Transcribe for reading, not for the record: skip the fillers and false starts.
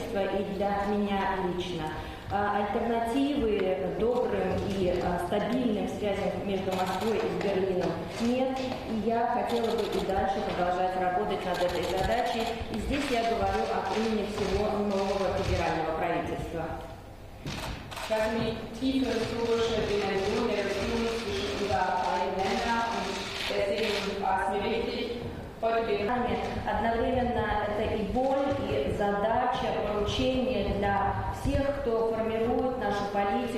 общества и для меня лично. Альтернативы добрым и стабильным связям между Москвой и Берлином нет, и я хотела бы и дальше продолжать работать над этой задачей. И здесь я говорю о имени всего нового федерального правительства. Одновременно это и боль, и задача, поручение для всех, кто формирует нашу политику.